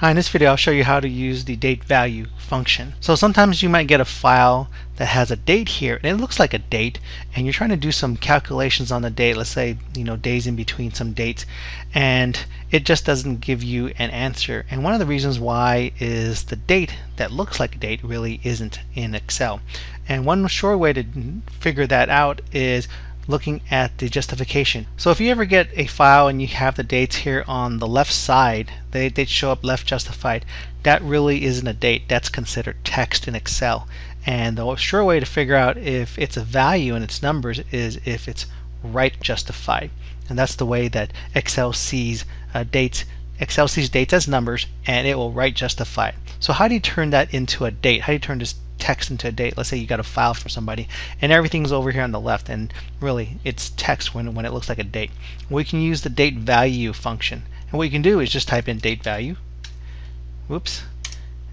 Hi, in this video I'll show you how to use the date value function. So sometimes you might get a file that has a date here and it looks like a date and you're trying to do some calculations on the date, let's say, you know, days in between some dates, and it just doesn't give you an answer. And one of the reasons why is the date that looks like a date really isn't in Excel. And one sure way to figure that out is looking at the justification. So if you ever get a file and you have the dates here on the left side, they show up left justified, that really isn't a date, that's considered text in Excel. And the sure way to figure out if it's a value and its numbers is if it's right justified. And that's the way that Excel sees dates. Excel sees dates as numbers and it will right justify it. So how do you turn that into a date? How do you turn this text into a date? Let's say you got a file from somebody and everything's over here on the left and really it's text when it looks like a date. We can use the date value function, and what you can do is just type in date value. Whoops,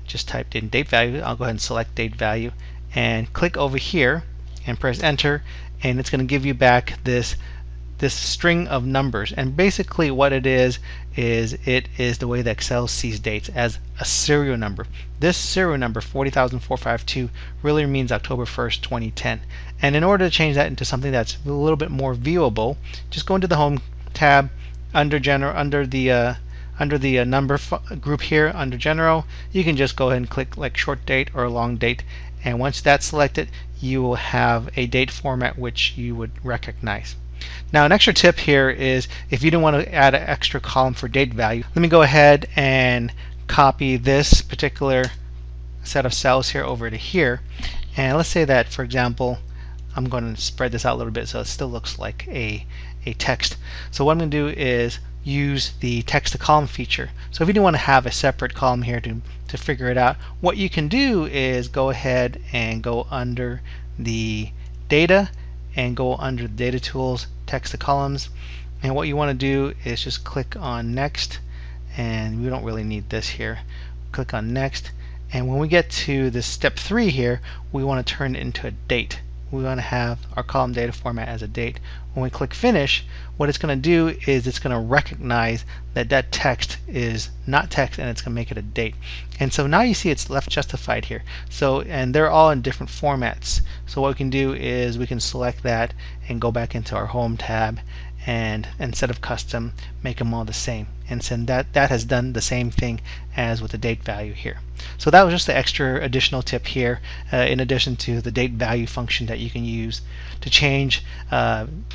just typed in date value. I'll go ahead and select date value and click over here and press enter, and it's going to give you back this string of numbers. And basically what it is the way that Excel sees dates, as a serial number. This serial number 40,452 really means October 1st 2010, and in order to change that into something that's a little bit more viewable, just go into the home tab under general, under the number group here under general. You can just go ahead and click like short date or long date, and once that's selected you will have a date format which you would recognize. Now an extra tip here is if you don't want to add an extra column for date value, let me go ahead and copy this particular set of cells here over to here, and let's say that, for example, I'm going to spread this out a little bit so it still looks like a text. So what I'm going to do is use the text to column feature. So if you do want to have a separate column here to figure it out, what you can do is go ahead and go under the data and go under the data tools, text to columns, and what you want to do is just click on next, and we don't really need this here. Click on next, and when we get to this step 3 here, we want to turn it into a date. We want to have our column data format as a date. When we click finish, what it's going to do is it's going to recognize that that text is not text and it's going to make it a date. And so now you see it's left justified here. So, and they're all in different formats. So what we can do is we can select that and go back into our home tab and instead of custom, make them all the same. And so that has done the same thing as with the date value here. So that was just the extra additional tip here, in addition to the date value function that you can use to change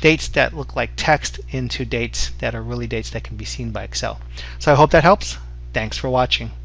dates that look like text into dates that are really dates that can be seen by Excel. So I hope that helps. Thanks for watching.